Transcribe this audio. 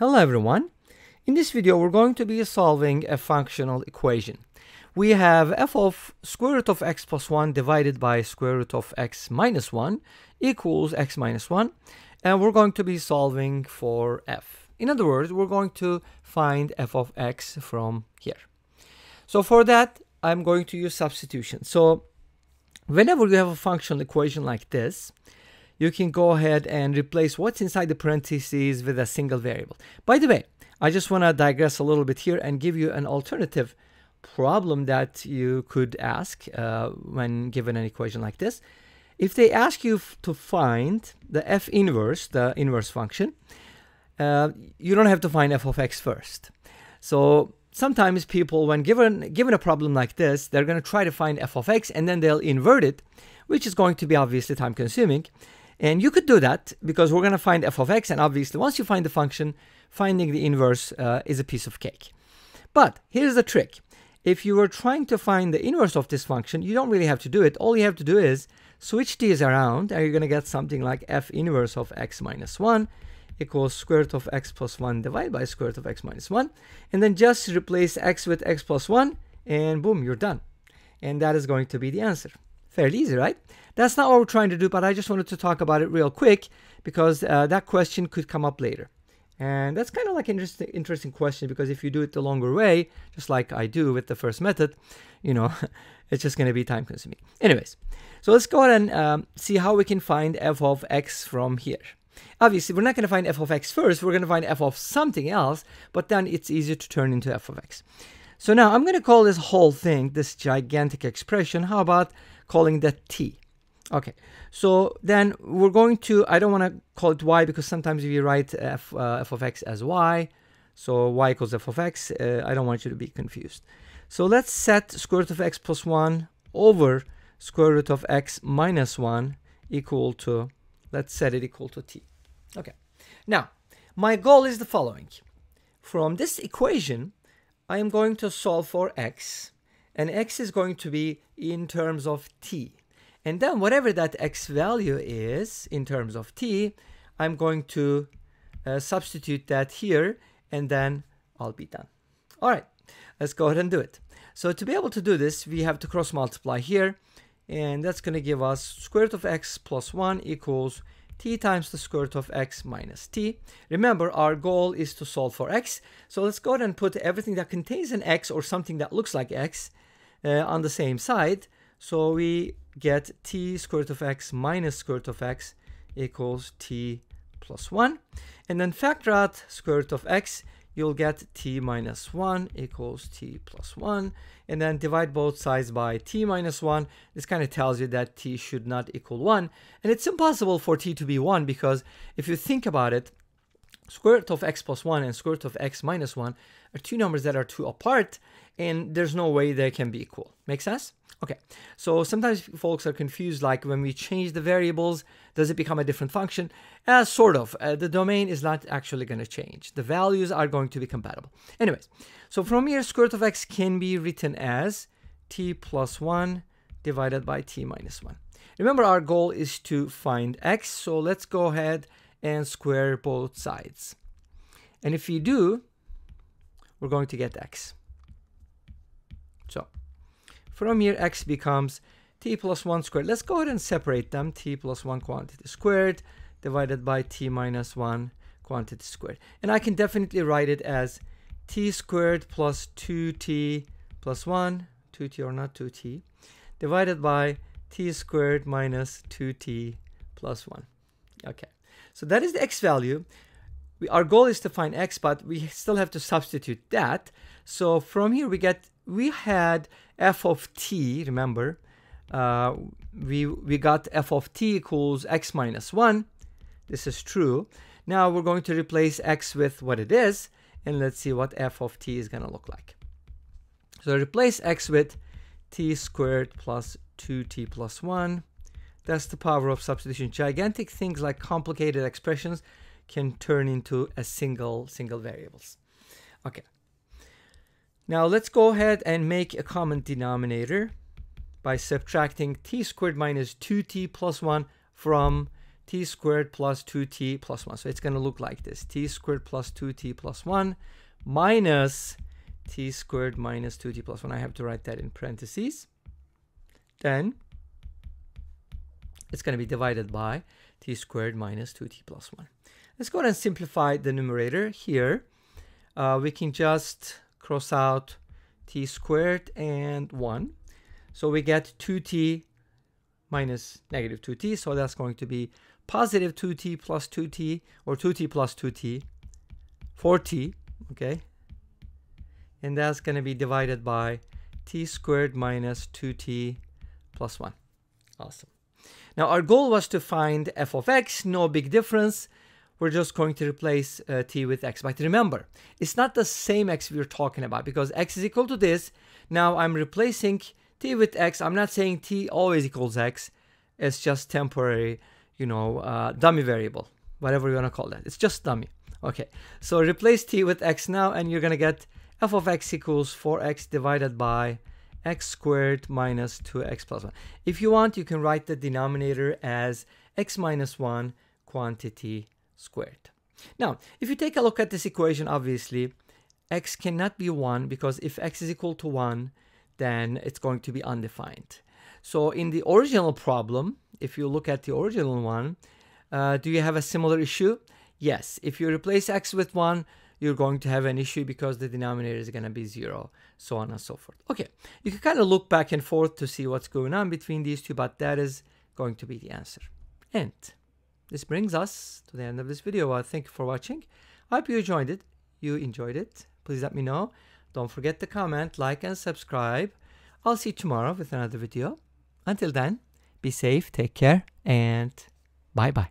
Hello everyone. In this video we're going to be solving a functional equation. We have f of square root of x plus 1 divided by square root of x minus 1 equals x minus 1, and we're going to be solving for f. In other words, we're going to find f of x from here. So for that I'm going to use substitution. So whenever you have a functional equation like this, you can go ahead and replace what's inside the parentheses with a single variable. By the way, I just want to digress a little bit here and give you an alternative problem that you could ask when given an equation like this. If they ask you to find the f inverse, the inverse function, you don't have to find f of x first. So sometimes people, when given a problem like this, they're going to try to find f of x and then they'll invert it, which is going to be obviously time consuming. And you could do that because we're going to find f of x, and obviously once you find the function, finding the inverse is a piece of cake. But here's the trick. If you were trying to find the inverse of this function, you don't really have to do it. All you have to do is switch these around and you're going to get something like f inverse of x minus 1 equals square root of x plus 1 divided by square root of x minus 1. And then just replace x with x plus 1 and boom, you're done. And that is going to be the answer. Fairly easy, right? That's not what we're trying to do, but I just wanted to talk about it real quick because that question could come up later. And that's kind of like an interesting question, because if you do it the longer way, just like I do with the first method, you know, it's just going to be time consuming. Anyways, so let's go ahead and see how we can find f of x from here. Obviously, we're not going to find f of x first. We're going to find f of something else, but then it's easier to turn into f of x. So now I'm going to call this whole thing, this gigantic expression, how about calling that t? Okay, so then we're going to, I don't want to call it y because sometimes if you write f of x as y, so y equals f of x, I don't want you to be confused. So let's set square root of x plus 1 over square root of x minus 1 equal to, let's set it equal to t. Okay, now my goal is the following. From this equation, I am going to solve for x, and x is going to be in terms of t. And then whatever that x value is in terms of t, I'm going to substitute that here, and then I'll be done. All right, let's go ahead and do it. So to be able to do this, we have to cross multiply here, and that's going to give us square root of x plus 1 equals t times the square root of x minus t. Remember, our goal is to solve for x. So let's go ahead and put everything that contains an x or something that looks like x on the same side. So we get t square root of x minus square root of x equals t plus 1. And then factor out square root of x, you'll get t minus 1 equals t plus 1. And then divide both sides by t minus 1. This kind of tells you that t should not equal 1. And it's impossible for t to be 1 because if you think about it, square root of x plus 1 and square root of x minus 1 are two numbers that are two apart, and there's no way they can be equal. Make sense? Okay, so sometimes folks are confused, like when we change the variables, does it become a different function? Sort of. The domain is not actually going to change. The values are going to be compatible. Anyways, so from here, square root of x can be written as t plus 1 divided by t minus 1. Remember, our goal is to find x, so let's go ahead and square both sides. And if you do, we're going to get x. So from here, x becomes t plus 1 squared. Let's go ahead and separate them. T plus 1 quantity squared divided by t minus 1 quantity squared. And I can definitely write it as t squared plus 2t plus 1, 2t or not 2t, divided by t squared minus 2t plus 1. Okay. So that is the x value. Our goal is to find x, but we still have to substitute that. So from here we had f of t, remember, we got f of t equals x minus 1. This is true. Now we're going to replace x with what it is, and let's see what f of t is going to look like. So replace x with t squared plus 2t plus 1. That's the power of substitution. Gigantic things like complicated expressions can turn into a single variables. Okay. Now let's go ahead and make a common denominator by subtracting t squared minus 2t plus 1 from t squared plus 2t plus 1. So it's going to look like this. t squared plus 2t plus 1 minus t squared minus 2t plus 1. I have to write that in parentheses. Then it's going to be divided by t squared minus 2t plus 1. Let's go ahead and simplify the numerator here. We can just cross out t squared and 1. So we get 2t minus negative 2t. So that's going to be positive 2t plus 2t, or 2t plus 2t, 4t, okay? And that's going to be divided by t squared minus 2t plus 1. Awesome. Now our goal was to find f of x, no big difference. We're just going to replace t with x. But remember, it's not the same x we're talking about, because x is equal to this. Now I'm replacing t with x. I'm not saying t always equals x. It's just temporary, you know, dummy variable, whatever you want to call that. It's just dummy. Okay, so replace t with x now, and you're going to get f of x equals 4x divided by x squared minus 2x plus 1. If you want, you can write the denominator as x minus 1 quantity squared. Now, if you take a look at this equation, obviously, x cannot be 1, because if x is equal to 1, then it's going to be undefined. So in the original problem, if you look at the original one, do you have a similar issue? Yes. If you replace x with 1, you're going to have an issue, because the denominator is going to be 0, so on and so forth. Okay, you can kind of look back and forth to see what's going on between these two, but that is going to be the answer. And this brings us to the end of this video. Well, thank you for watching. I hope you enjoyed it. Please let me know. Don't forget to comment, like, and subscribe. I'll see you tomorrow with another video. Until then, be safe, take care, and bye-bye.